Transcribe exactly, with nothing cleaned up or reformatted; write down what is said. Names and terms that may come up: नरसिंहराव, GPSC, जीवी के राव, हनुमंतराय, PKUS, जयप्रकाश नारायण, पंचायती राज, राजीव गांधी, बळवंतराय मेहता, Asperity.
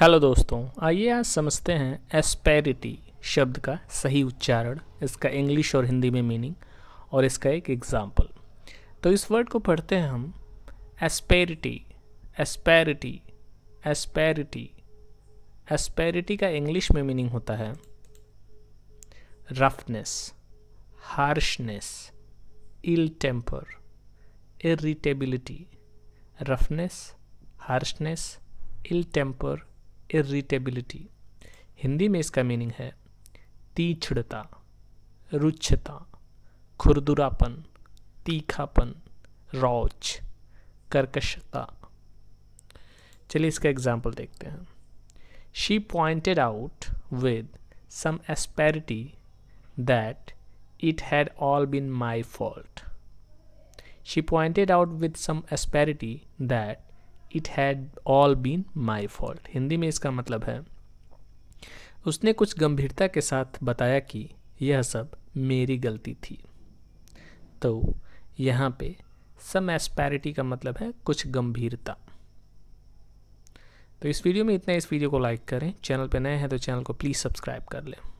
Hello दोस्तों, आइए आज समझते हैं एस्पेरिटी शब्द का सही उच्चारण, इसका इंग्लिश और हिंदी में मीनिंग और इसका एक एग्जाम्पल। तो इस वर्ड को पढ़ते हैं हम एस्पेरिटी, एस्पेरिटी, एस्पेरिटी। एस्पेरिटी का इंग्लिश में मीनिंग होता है roughness, harshness, ill temper, irritability. Roughness, harshness, ill temper, irritability. Hindi में इसका मीनिंग है तीक्ष्णता, रुक्षता, खुरदुरापन, तीखापन, रौच, कर्कशता। चलिए इसका एग्जाम्पल देखते हैं। She pointed out with some asperity that it had all been my fault. She pointed out with some asperity that it had all been my fault. Hindi में इसका मतलब है उसने कुछ गंभीरता के साथ बताया कि यह सब मेरी गलती थी। तो यहाँ पे सम एस्पेरिटी का मतलब है कुछ गंभीरता। तो इस वीडियो में इतना। इस वीडियो को लाइक करें, चैनल पे नए हैं तो चैनल को प्लीज़ सब्सक्राइब कर लें।